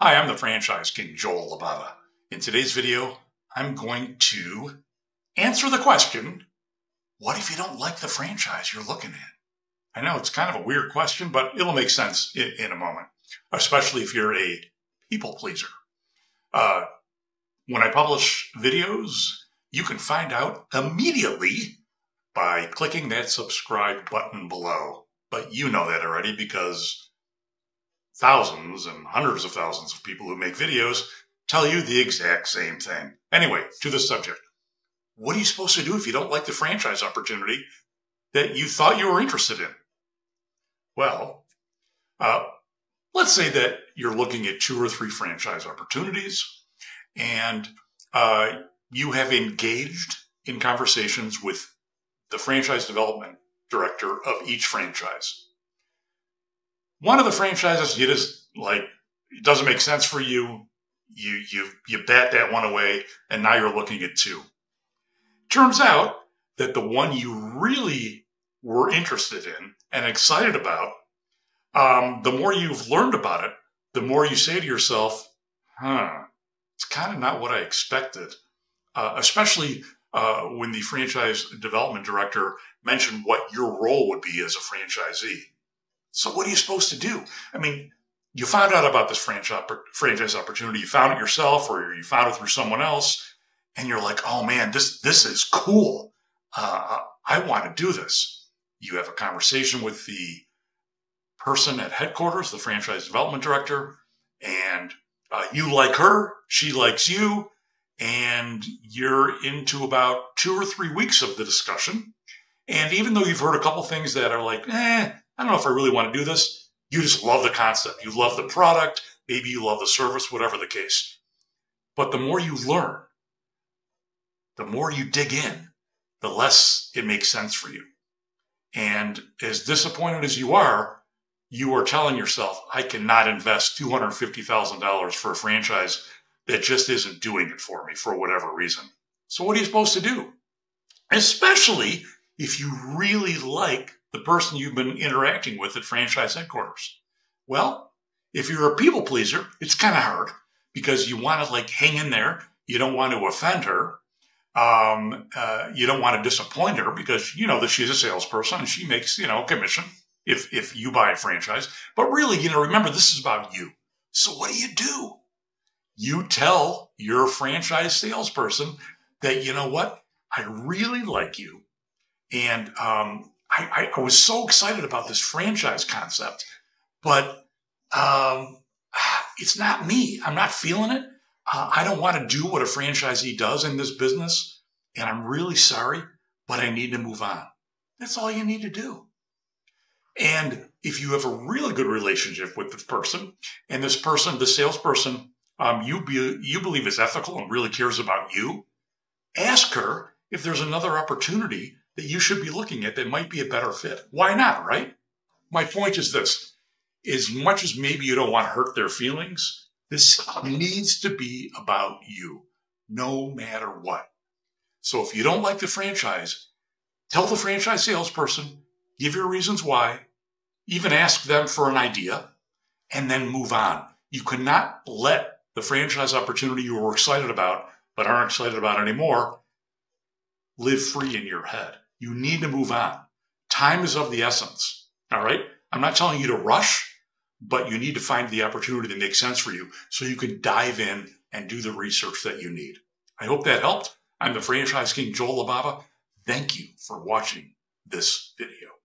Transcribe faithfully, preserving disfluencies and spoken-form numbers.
Hi, I'm the Franchise King, Joel Libava. In today's video, I'm going to answer the question, what if you don't like the franchise you're looking at? I know it's kind of a weird question, but it'll make sense in, in a moment, especially if you're a people pleaser. Uh, when I publish videos, you can find out immediately by clicking that subscribe button below. But you know that already because thousands and hundreds of thousands of people who make videos tell you the exact same thing. Anyway, to the subject. What are you supposed to do if you don't like the franchise opportunity that you thought you were interested in? Well, uh, let's say that you're looking at two or three franchise opportunities and uh, you have engaged in conversations with the franchise development director of each franchise. One of the franchises, you just, like, it doesn't make sense for you. You, you, you bat that one away, and now you're looking at two. Turns out that the one you really were interested in and excited about, um, the more you've learned about it, the more you say to yourself, huh, it's kind of not what I expected. Uh, especially uh, when the franchise development director mentioned what your role would be as a franchisee. So what are you supposed to do? I mean, you found out about this franchise opportunity. You found it yourself or you found it through someone else. And you're like, oh, man, this, this is cool. Uh, I want to do this. You have a conversation with the person at headquarters, the franchise development director. And uh, you like her. She likes you. And you're into about two or three weeks of the discussion. And even though you've heard a couple things that are like, eh, I don't know if I really want to do this. You just love the concept. You love the product. Maybe you love the service, whatever the case. But the more you learn, the more you dig in, the less it makes sense for you. And as disappointed as you are, you are telling yourself, I cannot invest two hundred fifty thousand dollars for a franchise that just isn't doing it for me for whatever reason. So what are you supposed to do? Especially if you really like the person you've been interacting with at franchise headquarters. Well, if you're a people pleaser, it's kind of hard because you want to like hang in there. You don't want to offend her. Um, uh, you don't want to disappoint her because you know that she's a salesperson and she makes, you know, commission if, if you buy a franchise. But really, you know, remember this is about you. So what do you do? You tell your franchise salesperson that, you know what, I really like you. And, um, I, I was so excited about this franchise concept, but um, it's not me. I'm not feeling it. Uh, I don't want to do what a franchisee does in this business, and I'm really sorry, but I need to move on. That's all you need to do. And if you have a really good relationship with this person, and this person, the salesperson, um, you, be, you believe is ethical and really cares about you, ask her if there's another opportunity that you should be looking at that might be a better fit. Why not, right? My point is this. As much as maybe you don't want to hurt their feelings, this needs to be about you, no matter what. So if you don't like the franchise, tell the franchise salesperson, give your reasons why, even ask them for an idea, and then move on. You cannot let the franchise opportunity you were excited about, but aren't excited about anymore, live free in your head. You need to move on. Time is of the essence, all right? I'm not telling you to rush, but you need to find the opportunity that makes sense for you so you can dive in and do the research that you need. I hope that helped. I'm the Franchise King, Joel Libava. Thank you for watching this video.